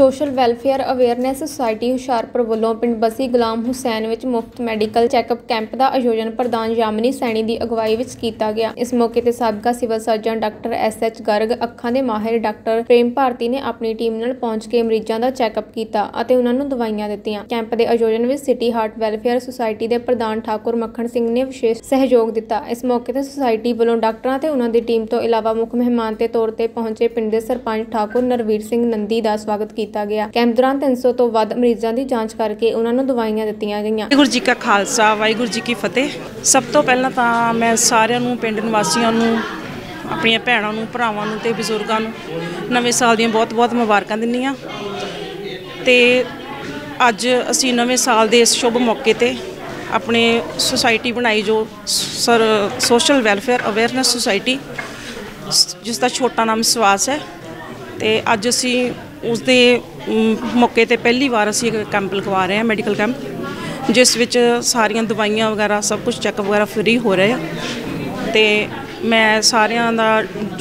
Social welfare awareness society Hoshiarpur वालों पिंड बसी गुलाम हुसैन विच मुफ्त मैडिकल चैकअप कैंप का आयोजन प्रधान यामिनी सैनी की अगवाई विच कीता गया। इस मौके ते साबका civil surgeon doctor SH Garg, अखां दे माहिर डॉक्टर प्रेम भारती ने अपनी टीम नाल पहुंच के मरीजां दा चैकअप कीता अते उहनां नूं दवाइयां दित्तियां। कैंप के आयोजन में सिटी हार्ट वेलफेयर सोसायटी के प्रधान ठाकुर मक्खण सिंह ने विशेष सहयोग दिता। इस मौके ते सोसायटी वालों डॉक्टरां ते उहनां दी टीम तो इलावा मुख मेहमान के तौर पर पहुंचे पिंड दे सरपंच ठाकुर नरवीर सिंह नंदी का स्वागत किया गया। कैंप दौरान 300 ਤੋਂ ਵੱਧ ਮਰੀਜ਼ਾਂ ਦੀ ਜਾਂਚ ਕਰਕੇ ਉਹਨਾਂ ਨੂੰ ਦਵਾਈਆਂ ਦਿੱਤੀਆਂ ਗਈਆਂ। ਵਾਹਿਗੁਰੂ ਜੀ ਕਾ ਖਾਲਸਾ, ਵਾਹਿਗੁਰੂ ਜੀ ਕੀ ਫਤਿਹ। ਸਭ ਤੋਂ ਪਹਿਲਾਂ ਤਾਂ ਮੈਂ ਸਾਰਿਆਂ ਨੂੰ, ਪਿੰਡ ਨਿਵਾਸੀਆਂ ਨੂੰ, ਆਪਣੀਆਂ ਭੈਣਾਂ ਨੂੰ, ਭਰਾਵਾਂ ਨੂੰ ਤੇ ਬਜ਼ੁਰਗਾਂ ਨੂੰ ਨਵੇਂ ਸਾਲ ਦੀਆਂ ਬਹੁਤ-ਬਹੁਤ ਮੁਬਾਰਕਾਂ ਦਿੰਨੀ ਆ। ਤੇ ਅੱਜ ਅਸੀਂ ਨਵੇਂ ਸਾਲ ਦੇ ਇਸ ਸ਼ੁਭ ਮੌਕੇ ਤੇ ਆਪਣੇ ਸੁਸਾਇਟੀ ਬਣਾਈ, ਜੋ sir social welfare awareness society, ਜਿਸ ਦਾ ਛੋਟਾ ਨਾਮ ਸਵਾਸ ਹੈ। ਤੇ ਅੱਜ ਅਸੀਂ उस दे मौके ते पहली बार असी कैंप लगवा रहे हैं, मेडिकल कैंप, जिस विच सारियां दवाइयां वगैरह सब कुछ चैकअप वगैरह फ्री हो रहे हैं। तो मैं सारियां दा,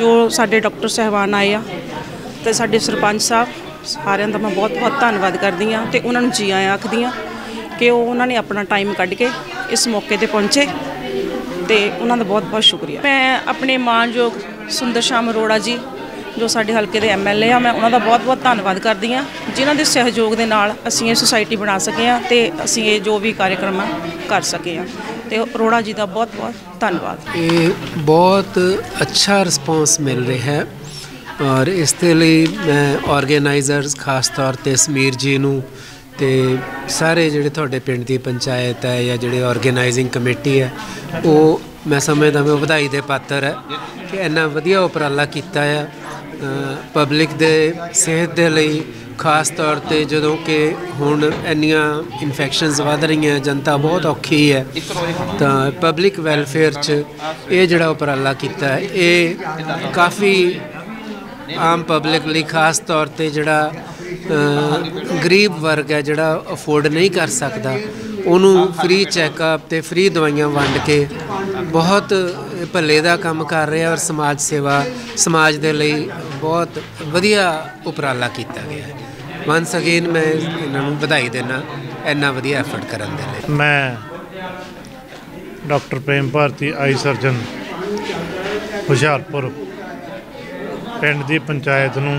जो साडे डॉक्टर साहबान आए हैं ते साडे सरपंच साहब, सारियां दा मैं बहुत-बहुत धन्नवाद करदी हां ते उन्हां नूं जी आया आखदी हां कि उन्हां ने अपना टाइम कढ के इस मौके ते पहुंचे ते उन्हां दा बहुत-बहुत शुक्रिया। मैं अपने मानयोग सुंदर शर्मा अरोड़ा जी, जो साडे हलके के MLA आ, मैं उन्हां दा बहुत बहुत धन्नवाद करदी हाँ, जिन्हां दे सहयोग दे नाल असीं ये सोसाइटी बना सके हाँ ते असीं ये जो भी कार्यक्रम कर सके हाँ। तो अरोड़ा जी का बहुत बहुत धन्नवाद। ये बहुत अच्छा रिस्पॉन्स मिल रहा है और इसके लिए मैं ऑर्गेनाइजर्स खास तौर पर समीर जी नूं ते सारे जिहड़े तुहाडे पिंड दी पंचायत है या जिहड़े ऑर्गेनाइजिंग कमेटी है, वो मैं समझदा मैं वधाई दे पात्र है कि इन्ना वधिया उपराला कीता है पब्लिक दे सेहत दे लई। खास तौर पर जदों कि हुण इन्नियां इन्फैक्शनस वध रही हैं, जनता बहुत औखी है, तो पब्लिक वैलफेयर च ये जिहड़ा उपराला कीता है ये काफ़ी आम पब्लिक लई, खास तौर पर जिहड़ा गरीब वर्ग है जिहड़ा अफोर्ड नहीं कर सकता, उन्हूं फ्री चैकअप ते फ्री दवाइयां वंड के बहुत भले का काम कर रहे हैं और समाज सेवा समाज दे लई बहुत वधिया उपराला किया गया है। वंस अगेन मैं इन्हों बधाई देना इन्ना वधिया एफर्ट करन दे लई। मैं doctor Prem Bharti, eye surgeon Hoshiarpur, पिंड दी पंचायत नूं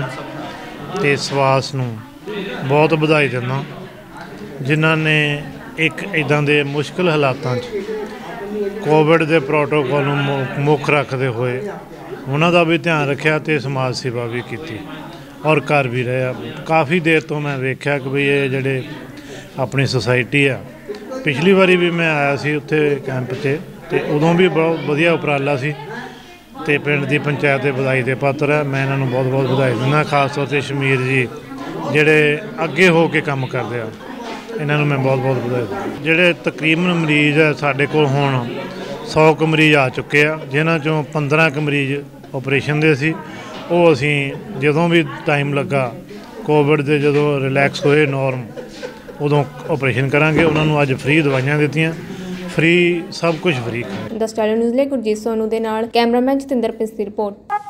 ते स्वास नूं बहुत बधाई देना, जिन्हां ने एक इदां दे मुश्किल हालातां च कोविड के प्रोटोकॉल मुख रखते हुए उन्हों का भी ध्यान रखा तो समाज सेवा भी की और कर भी रहे। काफ़ी देर तो मैं वेख्या कि भी ये जड़े अपनी सोसाइटी आ, पिछली बारी भी मैं आया सी उत्थे कैंप से तो उदों भी बहुत वधिया उपराला सी ते पिंड दी पंचायत दे बधाई दे पात्र है। मैं इन्हों बहुत बहुत बधाई दिंदा, खास तौर पर शमीर जी जेडे अगे हो के काम करते हैं, इन्हों मैं बहुत बहुत बधाई। जोड़े तकरीबन मरीज़ है साढ़े को हुण 100 मरीज़ आ चुके हैं, जिन्हों चों 15 मरीज़ ऑपरेशन दे सी। वह असी जदों भी टाइम लगा कोविड के जदों रिलैक्स होए नॉर्म उदों ऑपरेशन करांगे। उन्होंने अज फ्री दवाइयां दित्तियां, फ्री सब कुछ फ्री। द स्टैलर न्यूज़ लिए गुरजीत सोनू के नाल कैमरामैन जतिंदर प्रिंड की रिपोर्ट।